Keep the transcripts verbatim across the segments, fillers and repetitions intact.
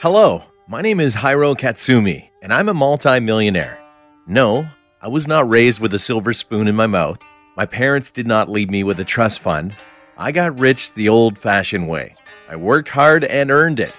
Hello, my name is Hiro Katsumi, and I'm a multi-millionaire. No, I was not raised with a silver spoon in my mouth. My parents did not leave me with a trust fund. I got rich the old-fashioned way. I worked hard and earned it.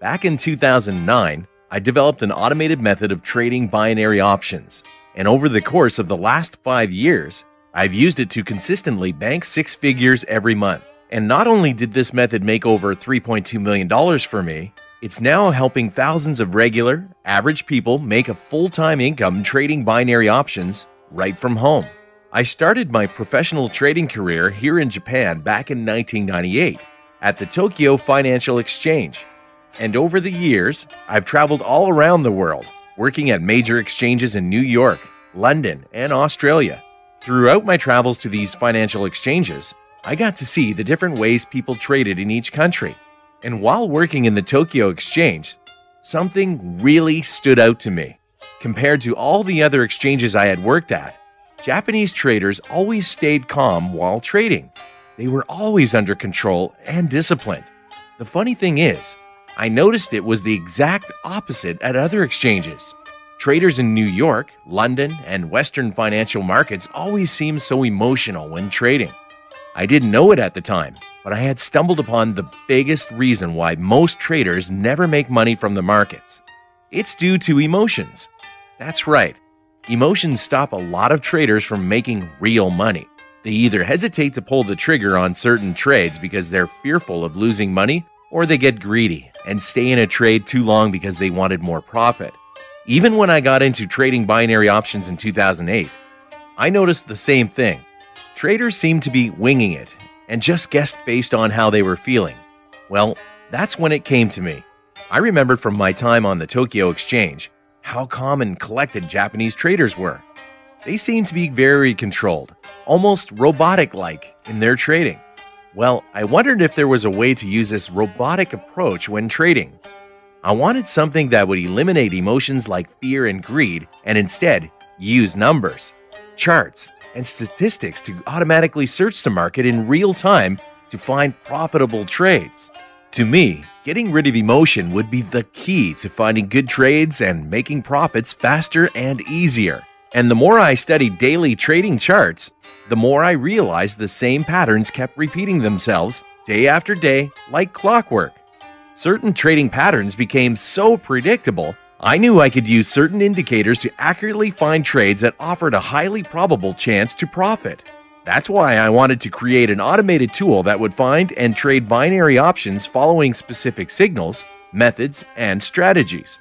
Back in two thousand nine, I developed an automated method of trading binary options, and over the course of the last five years, I've used it to consistently bank six figures every month. And not only did this method make over three point two million dollars for me, it's now helping thousands of regular, average people make a full-time income trading binary options right from home. I started my professional trading career here in Japan back in nineteen ninety-eight at the Tokyo Financial Exchange. And over the years, I've traveled all around the world, working at major exchanges in New York, London, and Australia. Throughout my travels to these financial exchanges, I got to see the different ways people traded in each country. And while working in the Tokyo Exchange, something really stood out to me. Compared to all the other exchanges I had worked at, Japanese traders always stayed calm while trading. They were always under control and disciplined. The funny thing is, I noticed it was the exact opposite at other exchanges. Traders in New York, London, and Western financial markets always seem so emotional when trading. I didn't know it at the time, but I had stumbled upon the biggest reason why most traders never make money from the markets. It's due to emotions. That's right. Emotions stop a lot of traders from making real money. They either hesitate to pull the trigger on certain trades because they're fearful of losing money, or they get greedy and stay in a trade too long because they wanted more profit. Even when I got into trading binary options in two thousand eight, I noticed the same thing. Traders seemed to be winging it and just guessed based on how they were feeling. Well, that's when it came to me. I remembered from my time on the Tokyo Exchange how calm and collected Japanese traders were. They seemed to be very controlled, almost robotic-like in their trading. Well, I wondered if there was a way to use this robotic approach when trading. I wanted something that would eliminate emotions like fear and greed and instead use numbers, charts, and statistics to automatically search the market in real time to find profitable trades. To me, getting rid of emotion would be the key to finding good trades and making profits faster and easier. And the more I studied daily trading charts, the more I realized the same patterns kept repeating themselves day after day like clockwork. Certain trading patterns became so predictable, I knew I could use certain indicators to accurately find trades that offered a highly probable chance to profit. That's why I wanted to create an automated tool that would find and trade binary options following specific signals, methods, and strategies.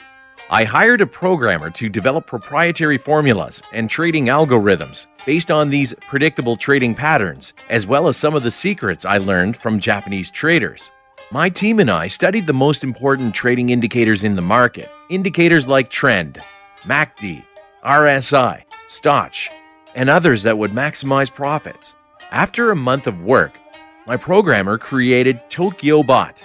I hired a programmer to develop proprietary formulas and trading algorithms based on these predictable trading patterns, as well as some of the secrets I learned from Japanese traders. My team and I studied the most important trading indicators in the market. Indicators like trend, M A C D, R S I, Stoch, and others that would maximize profits. After a month of work, my programmer created TokyoBot,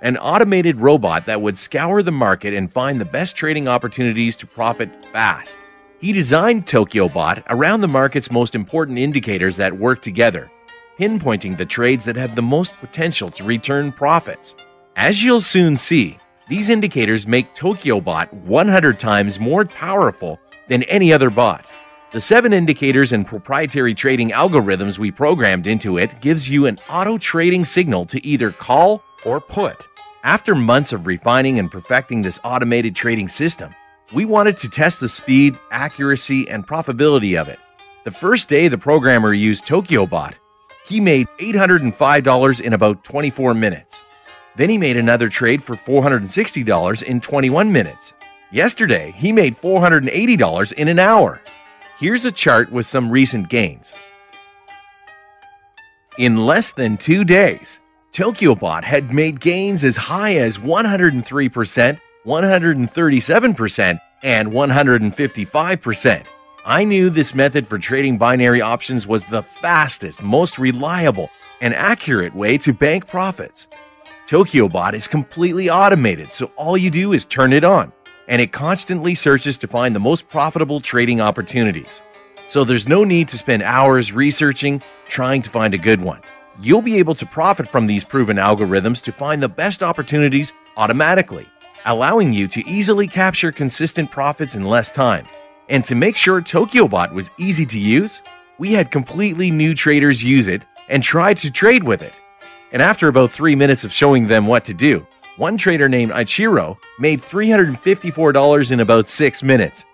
an automated robot that would scour the market and find the best trading opportunities to profit fast. He designed TokyoBot around the market's most important indicators that work together, pinpointing the trades that have the most potential to return profits. As you'll soon see, these indicators make TokyoBot one hundred times more powerful than any other bot. The seven indicators and proprietary trading algorithms we programmed into it gives you an auto-trading signal to either call or put. After months of refining and perfecting this automated trading system, we wanted to test the speed, accuracy, and profitability of it. The first day the programmer used TokyoBot, he made eight hundred five dollars in about twenty-four minutes. Then he made another trade for four hundred sixty dollars in twenty-one minutes. Yesterday, he made four hundred eighty dollars in an hour. Here's a chart with some recent gains. In less than two days, TokyoBot had made gains as high as one hundred three percent, one hundred thirty-seven percent, and one hundred fifty-five percent. I knew this method for trading binary options was the fastest, most reliable, and accurate way to bank profits. TokyoBot is completely automated, so all you do is turn it on, and it constantly searches to find the most profitable trading opportunities. So there's no need to spend hours researching, trying to find a good one. You'll be able to profit from these proven algorithms to find the best opportunities automatically. allowing you to easily capture consistent profits in less time. And to make sure TokyoBot was easy to use, we had completely new traders use it and try to trade with it. And after about three minutes of showing them what to do, one trader named Ichiro made three hundred fifty-four dollars in about six minutes,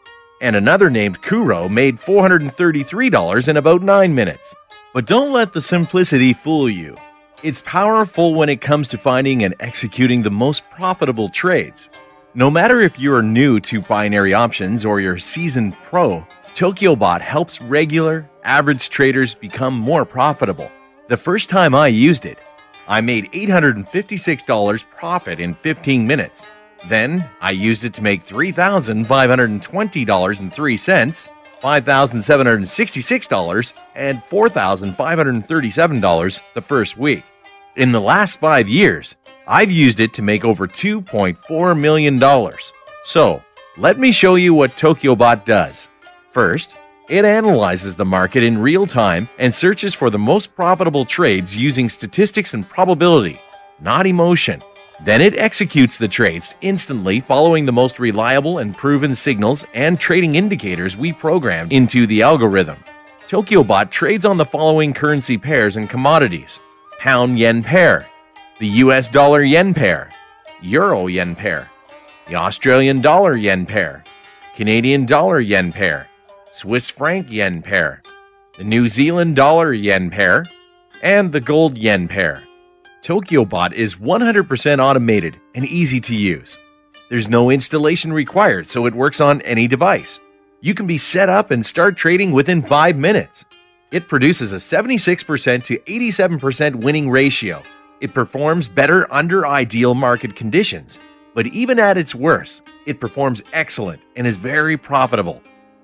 and another named Kuro made four hundred thirty-three dollars in about nine minutes. But don't let the simplicity fool you. It's powerful when it comes to finding and executing the most profitable trades. No matter if you're new to binary options or you're seasoned pro, TokyoBot helps regular, average traders become more profitable. The first time I used it, I made eight hundred fifty-six dollars profit in fifteen minutes. Then, I used it to make three thousand five hundred twenty dollars and three cents, five thousand seven hundred sixty-six dollars, and four thousand five hundred thirty-seven dollars the first week. In the last five years, I've used it to make over two point four million dollars. So, let me show you what TokyoBot does. First, it analyzes the market in real time and searches for the most profitable trades using statistics and probability, not emotion. Then it executes the trades instantly following the most reliable and proven signals and trading indicators we programmed into the algorithm. TokyoBot trades on the following currency pairs and commodities: pound-yen pair, the U S dollar-yen pair, euro-yen pair, the Australian dollar-yen pair, Canadian dollar-yen pair, Swiss franc yen pair, the New Zealand dollar yen pair, and the gold yen pair. TokyoBot is one hundred percent automated and easy to use. There's no installation required, so it works on any device. You can be set up and start trading within five minutes. It produces a seventy-six percent to eighty-seven percent winning ratio. It performs better under ideal market conditions, but even at its worst, it performs excellent and is very profitable,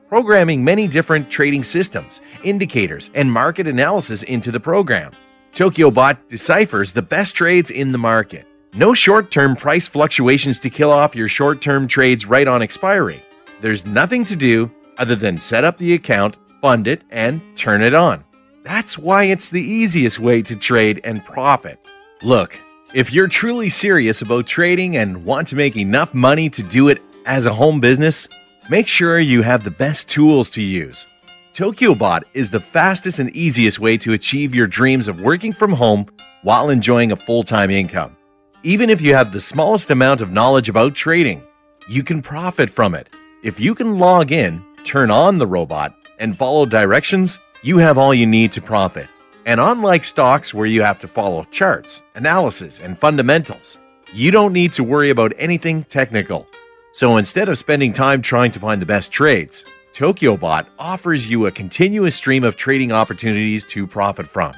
programming many different trading systems, indicators, and market analysis into the program. TokyoBot deciphers the best trades in the market. No short-term price fluctuations to kill off your short-term trades right on expiry. There's nothing to do other than set up the account, fund it, and turn it on. That's why it's the easiest way to trade and profit. Look, if you're truly serious about trading and want to make enough money to do it as a home business, make sure you have the best tools to use. TokyoBot is the fastest and easiest way to achieve your dreams of working from home while enjoying a full-time income. Even if you have the smallest amount of knowledge about trading, you can profit from it. If you can log in, turn on the robot, and follow directions, you have all you need to profit. And unlike stocks where you have to follow charts, analysis, and fundamentals, you don't need to worry about anything technical. So instead of spending time trying to find the best trades, TokyoBot offers you a continuous stream of trading opportunities to profit from.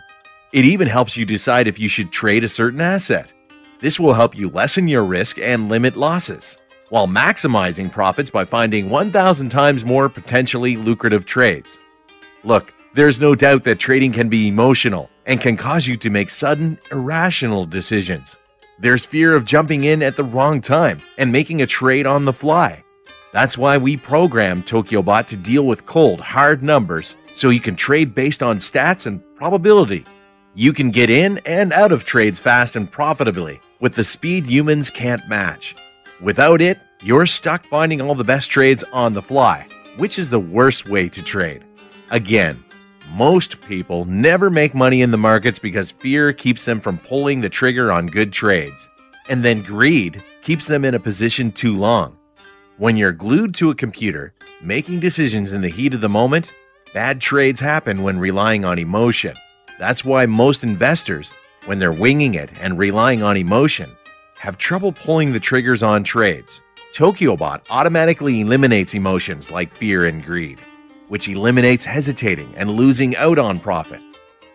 It even helps you decide if you should trade a certain asset. This will help you lessen your risk and limit losses, while maximizing profits by finding one thousand times more potentially lucrative trades. Look, there's no doubt that trading can be emotional and can cause you to make sudden, irrational decisions. There's fear of jumping in at the wrong time and making a trade on the fly. That's why we programmed TokyoBot to deal with cold, hard numbers so you can trade based on stats and probability. You can get in and out of trades fast and profitably with the speed humans can't match. Without it, you're stuck finding all the best trades on the fly, which is the worst way to trade. Again, most people never make money in the markets because fear keeps them from pulling the trigger on good trades. And then greed keeps them in a position too long. When you're glued to a computer, making decisions in the heat of the moment, bad trades happen when relying on emotion. That's why most investors, when they're winging it and relying on emotion, have trouble pulling the triggers on trades. TokyoBot automatically eliminates emotions like fear and greed, which eliminates hesitating and losing out on profit.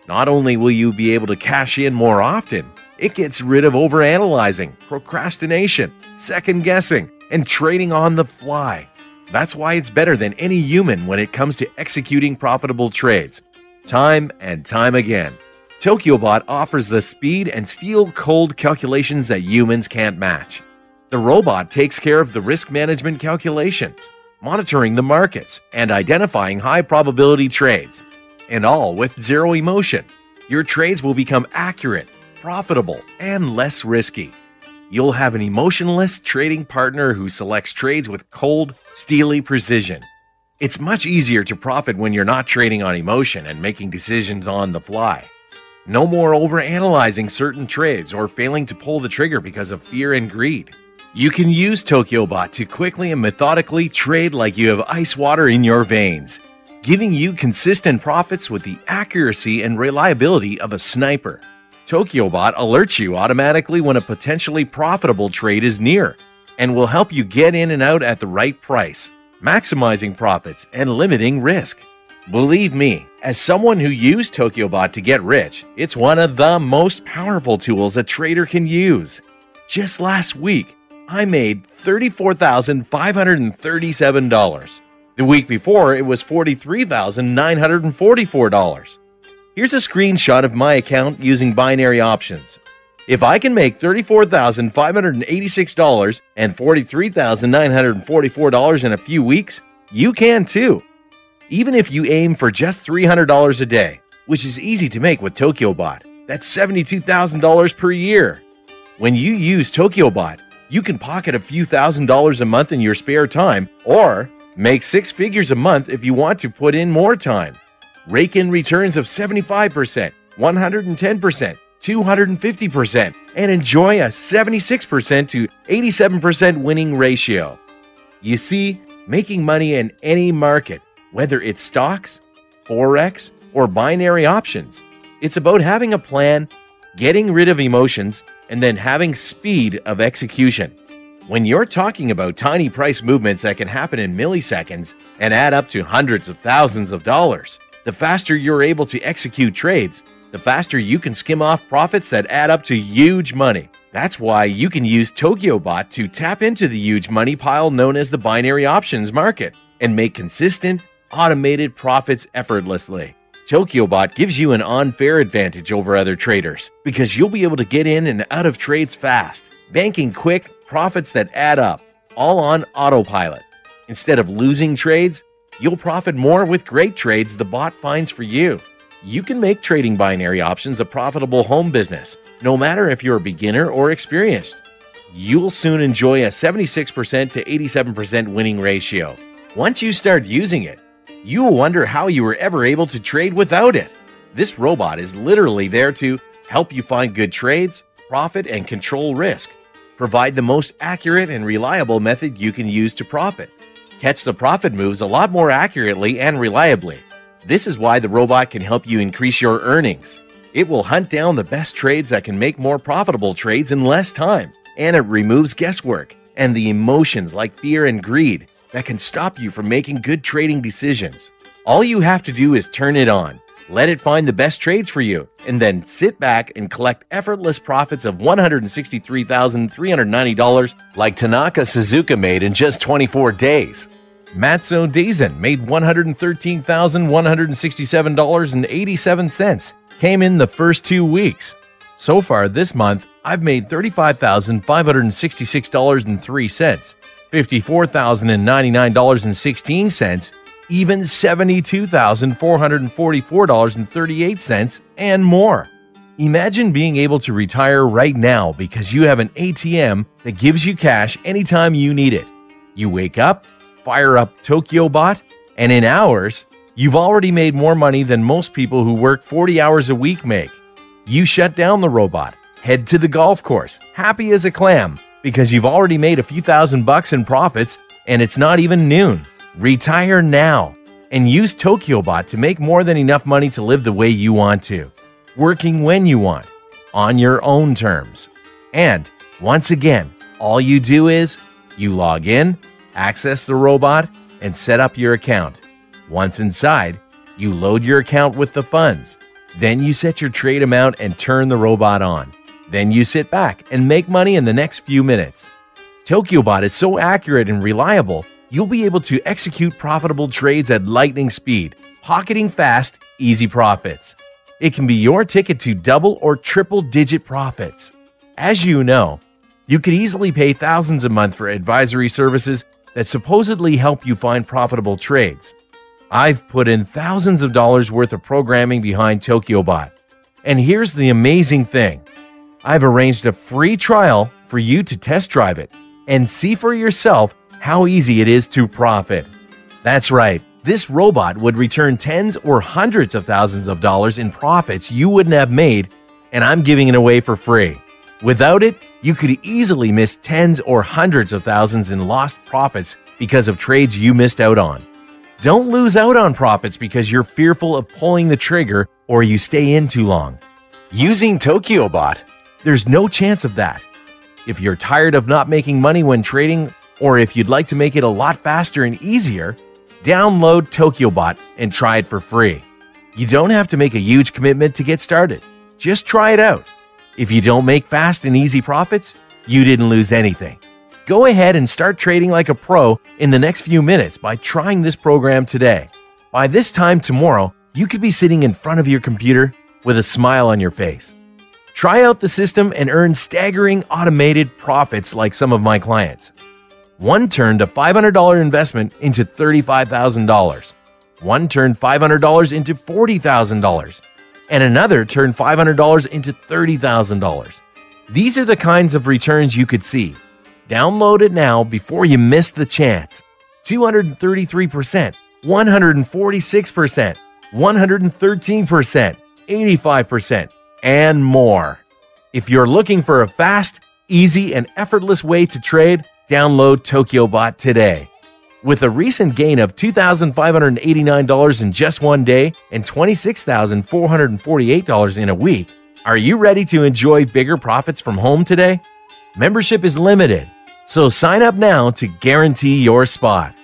Not only will you be able to cash in more often, it gets rid of overanalyzing, procrastination, second-guessing, and trading on the fly. That's why it's better than any human when it comes to executing profitable trades, time and time again. TokyoBot offers the speed and steel-cold calculations that humans can't match. The robot takes care of the risk management calculations, monitoring the markets, and identifying high-probability trades. And all with zero emotion. Your trades will become accurate, profitable, and less risky. You'll have an emotionless trading partner who selects trades with cold, steely precision. It's much easier to profit when you're not trading on emotion and making decisions on the fly. No more overanalyzing certain trades or failing to pull the trigger because of fear and greed. You can use TokyoBot to quickly and methodically trade like you have ice water in your veins, giving you consistent profits with the accuracy and reliability of a sniper. TokyoBot alerts you automatically when a potentially profitable trade is near and will help you get in and out at the right price, maximizing profits and limiting risk. Believe me, as someone who used TokyoBot to get rich, it's one of the most powerful tools a trader can use. Just last week, I made thirty-four thousand five hundred thirty-seven dollars. The week before, it was forty-three thousand nine hundred forty-four dollars. Here's a screenshot of my account using binary options. If I can make thirty-four thousand five hundred eighty-six dollars and forty-three thousand nine hundred forty-four dollars in a few weeks, you can too. Even if you aim for just three hundred dollars a day, which is easy to make with TokyoBot, that's seventy-two thousand dollars per year. When you use TokyoBot, you can pocket a few thousand dollars a month in your spare time, or make six figures a month if you want to put in more time. Rake in returns of seventy-five percent, one hundred ten percent, two hundred fifty percent, and enjoy a seventy-six percent to eighty-seven percent winning ratio. You see, making money in any market, whether it's stocks, forex, or binary options, it's about having a plan, getting rid of emotions, and then having speed of execution. When you're talking about tiny price movements that can happen in milliseconds and add up to hundreds of thousands of dollars, the faster you're able to execute trades, the faster you can skim off profits that add up to huge money. That's why you can use TokyoBot to tap into the huge money pile known as the binary options market and make consistent, automated profits effortlessly. TokyoBot gives you an unfair advantage over other traders because you'll be able to get in and out of trades fast, banking quick profits that add up, all on autopilot. Instead of losing trades, you'll profit more with great trades the bot finds for you. You can make trading binary options a profitable home business, no matter if you're a beginner or experienced. You'll soon enjoy a seventy-six percent to eighty-seven percent winning ratio. Once you start using it, you'll wonder how you were ever able to trade without it. This robot is literally there to help you find good trades, profit, and control risk. Provide the most accurate and reliable method you can use to profit. Catch the profit moves a lot more accurately and reliably. This is why the robot can help you increase your earnings. It will hunt down the best trades that can make more profitable trades in less time, and it removes guesswork and the emotions like fear and greed that can stop you from making good trading decisions. All you have to do is turn it on, let it find the best trades for you, and then sit back and collect effortless profits of one hundred sixty-three thousand three hundred ninety dollars like Tanaka Suzuka made in just twenty-four days. Matso Daizen made one hundred thirteen thousand one hundred sixty-seven dollars and eighty-seven cents, came in the first two weeks. So far this month, I've made thirty-five thousand five hundred sixty-six dollars and three cents, fifty-four thousand ninety-nine dollars and sixteen cents, even seventy-two thousand four hundred forty-four dollars and thirty-eight cents, and more. Imagine being able to retire right now because you have an A T M that gives you cash anytime you need it. You wake up, fire up TokyoBot, and in hours, you've already made more money than most people who work forty hours a week make. You shut down the robot, head to the golf course, happy as a clam, because you've already made a few thousand bucks in profits, and it's not even noon. Retire now and use TokyoBot to make more than enough money to live the way you want to, working when you want, on your own terms. And once again, all you do is you log in, access the robot, and set up your account. Once inside, you load your account with the funds. Then you set your trade amount and turn the robot on. Then you sit back and make money in the next few minutes. TokyoBot is so accurate and reliable, you'll be able to execute profitable trades at lightning speed, pocketing fast, easy profits. It can be your ticket to double or triple digit profits. As you know, you could easily pay thousands a month for advisory services that supposedly help you find profitable trades. I've put in thousands of dollars worth of programming behind TokyoBot. And here's the amazing thing. I've arranged a free trial for you to test drive it and see for yourself how easy it is to profit. That's right, this robot would return tens or hundreds of thousands of dollars in profits you wouldn't have made, and I'm giving it away for free. Without it, you could easily miss tens or hundreds of thousands in lost profits because of trades you missed out on. Don't lose out on profits because you're fearful of pulling the trigger or you stay in too long. Using TokyoBot, there's no chance of that. If you're tired of not making money when trading, or if you'd like to make it a lot faster and easier, download TokyoBot and try it for free. You don't have to make a huge commitment to get started. Just try it out. If you don't make fast and easy profits, you didn't lose anything. Go ahead and start trading like a pro in the next few minutes by trying this program today. By this time tomorrow, you could be sitting in front of your computer with a smile on your face. Try out the system and earn staggering automated profits like some of my clients. One turned a five hundred dollar investment into thirty-five thousand dollars. One turned five hundred dollars into forty thousand dollars. And another turned five hundred dollars into thirty thousand dollars. These are the kinds of returns you could see. Download it now before you miss the chance. two hundred thirty-three percent, one hundred forty-six percent, one hundred thirteen percent, eighty-five percent, and more. If you're looking for a fast, easy, and effortless way to trade, download TokyoBot today. With a recent gain of two thousand five hundred eighty-nine dollars in just one day and twenty-six thousand four hundred forty-eight dollars in a week, are you ready to enjoy bigger profits from home today? Membership is limited, so sign up now to guarantee your spot.